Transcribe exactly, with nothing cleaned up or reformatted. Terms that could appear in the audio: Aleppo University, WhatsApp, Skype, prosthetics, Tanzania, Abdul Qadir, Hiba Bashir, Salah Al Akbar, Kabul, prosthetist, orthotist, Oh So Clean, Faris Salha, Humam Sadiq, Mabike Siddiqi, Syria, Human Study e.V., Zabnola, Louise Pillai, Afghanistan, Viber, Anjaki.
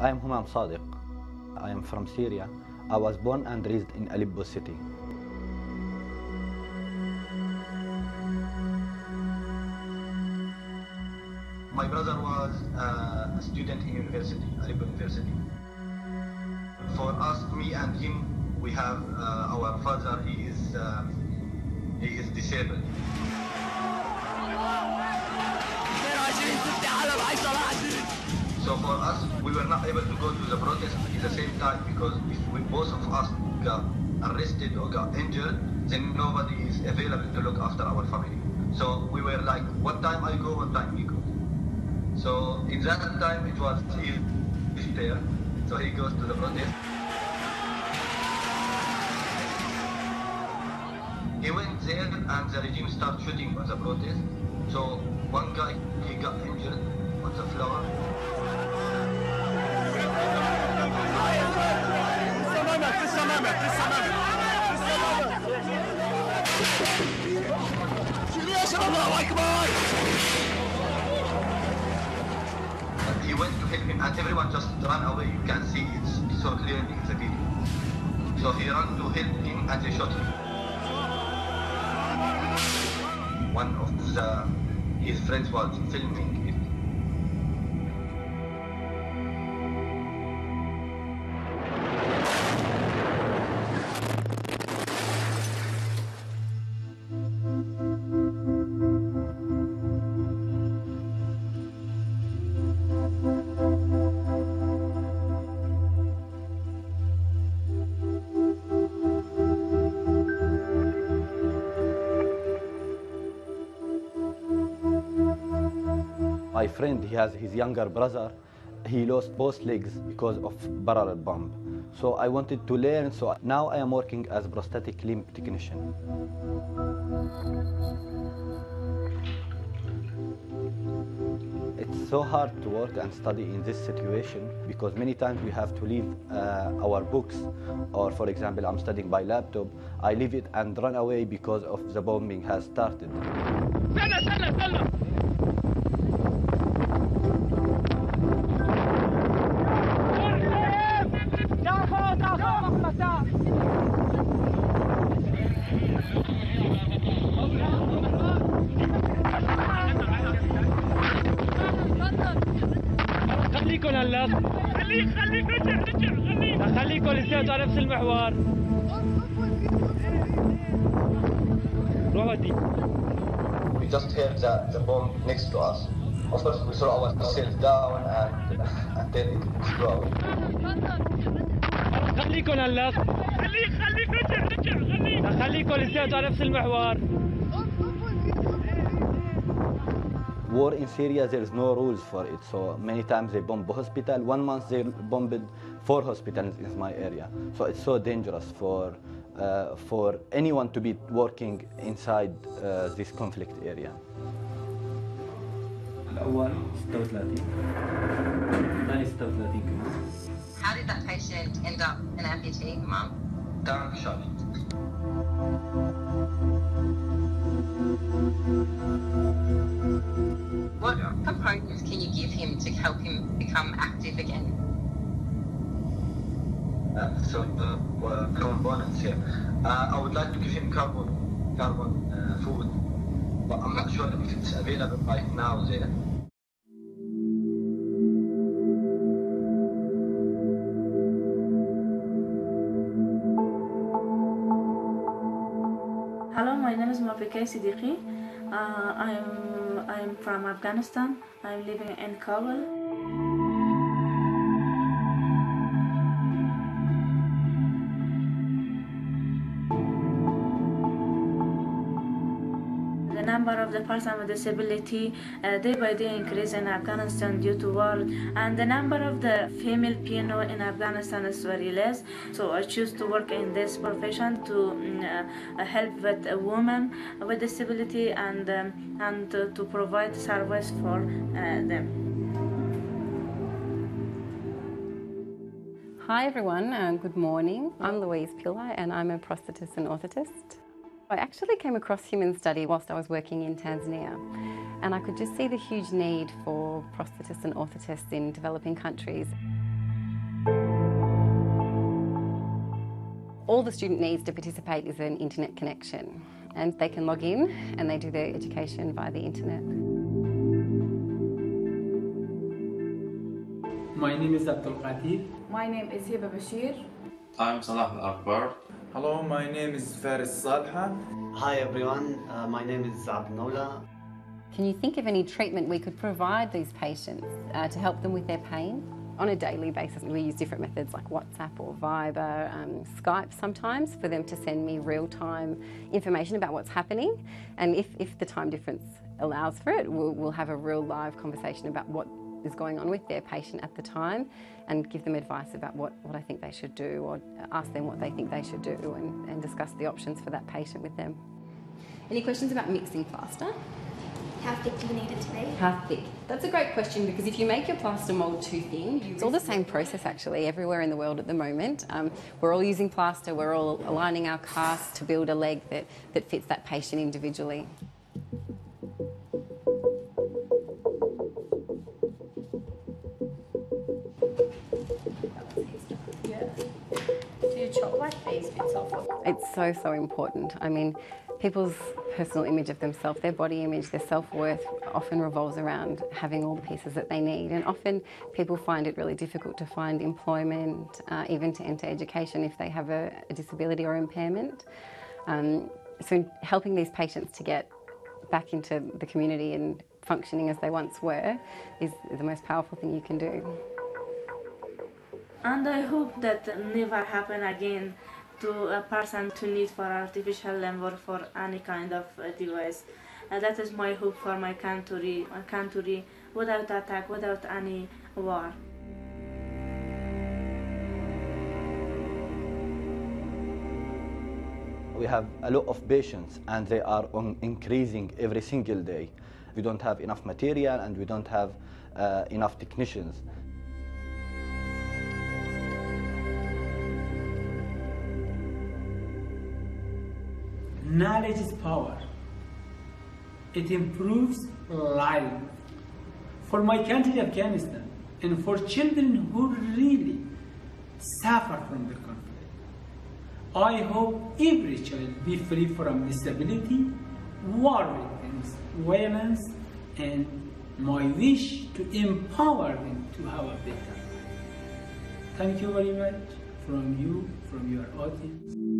I am Humam Sadiq. I am from Syria. I was born and raised in Aleppo City. My brother was uh, a student in university, Aleppo University. For us, me and him, we have uh, our father. He is uh, he is disabled. So for us, we were not able to go to the protest at the same time, because if we, both of us got arrested or got injured, then nobody is available to look after our family. So we were like, what time I go, what time he goes. So in that time, it was still there. So he goes to the protest. He went there and the regime started shooting on the protest. So one guy, he got injured on the floor. And he went to help him and everyone just ran away. You can see it so clearly in the video. So he ran to help him and they shot him. One of the, his friends was filming it. My friend, he has his younger brother, he lost both legs because of barrel bomb. So I wanted to learn, so now I am working as prosthetic limb technician. It's so hard to work and study in this situation, because many times we have to leave uh, our books, or for example, I'm studying by laptop, I leave it and run away because of the bombing has started. Sella, Sella, Sella. We just heard the, the bomb next to us. Of course, we throw ourselves down and, and then it exploded. خليكم هلا خليك خليك رجع رجع خليك خليكم لساتوا على نفس المحور. War in Syria, there is no rules for it. So many times they bomb a hospital. One month they bombed four hospitals in my area. So it's so dangerous for uh, for anyone to be working inside uh, this conflict area. الأول ستة وثلاثين. الثاني ستة وثلاثين كمان. How did that patient end up an amputee, Mum? Gunshot shot. What components can you give him to help him become active again? Uh, so the uh, components here. Uh, I would like to give him carbon, carbon uh, food, but I'm not sure if it's available right now there. Hello, my name is Mabike Siddiqi. Uh, I'm I'm from Afghanistan. I'm living in Kabul. The number of the persons with disability uh, day by day increase in Afghanistan due to war, and the number of the female piano in Afghanistan is very less. So I choose to work in this profession to uh, help with a woman with disability and. Um, and uh, to provide service for uh, them. Hi everyone, uh, good morning. I'm Louise Pillai and I'm a prosthetist and orthotist. I actually came across human study whilst I was working in Tanzania, and I could just see the huge need for prosthetists and orthotists in developing countries. all the student needs to participate is an internet connection, and they can log in and they do their education via the internet. My name is Abdul Qadir. My name is Hiba Bashir. I'm Salah Al Akbar. Hello, my name is Faris Salha. Hi everyone, uh, my name is Zabnola. Can you think of any treatment we could provide these patients uh, to help them with their pain? On a daily basis, we use different methods like WhatsApp or Viber, um, Skype sometimes, for them to send me real-time information about what's happening. And if, if the time difference allows for it, we'll, we'll have a real live conversation about what is going on with their patient at the time and give them advice about what, what I think they should do, or ask them what they think they should do, and, and discuss the options for that patient with them. Any questions about mixing plaster? How thick do you need it to be? How thick? That's a great question, because if you make your plaster mould too thin, it's all the same process actually everywhere in the world at the moment. Um, we're all using plaster, we're all aligning our casts to build a leg that, that fits that patient individually. Yeah. Do you chop like these bits off? It's so, so important. I mean, people's personal image of themselves, their body image, their self-worth often revolves around having all the pieces that they need, and often people find it really difficult to find employment, uh, even to enter education if they have a, a disability or impairment. Um, so helping these patients to get back into the community and functioning as they once were is the most powerful thing you can do. And I hope that never happen again to a person to need for artificial limb or for any kind of device. And that is my hope for my country, my country without attack, without any war. We have a lot of patients and they are on increasing every single day. We don't have enough material and we don't have uh, enough technicians. Knowledge is power. It improves life. For my country, Afghanistan, and for children who really suffer from the conflict, I hope every child be free from disability, war victims, violence, and my wish to empower them to have a better life. Thank you very much from you, from your audience.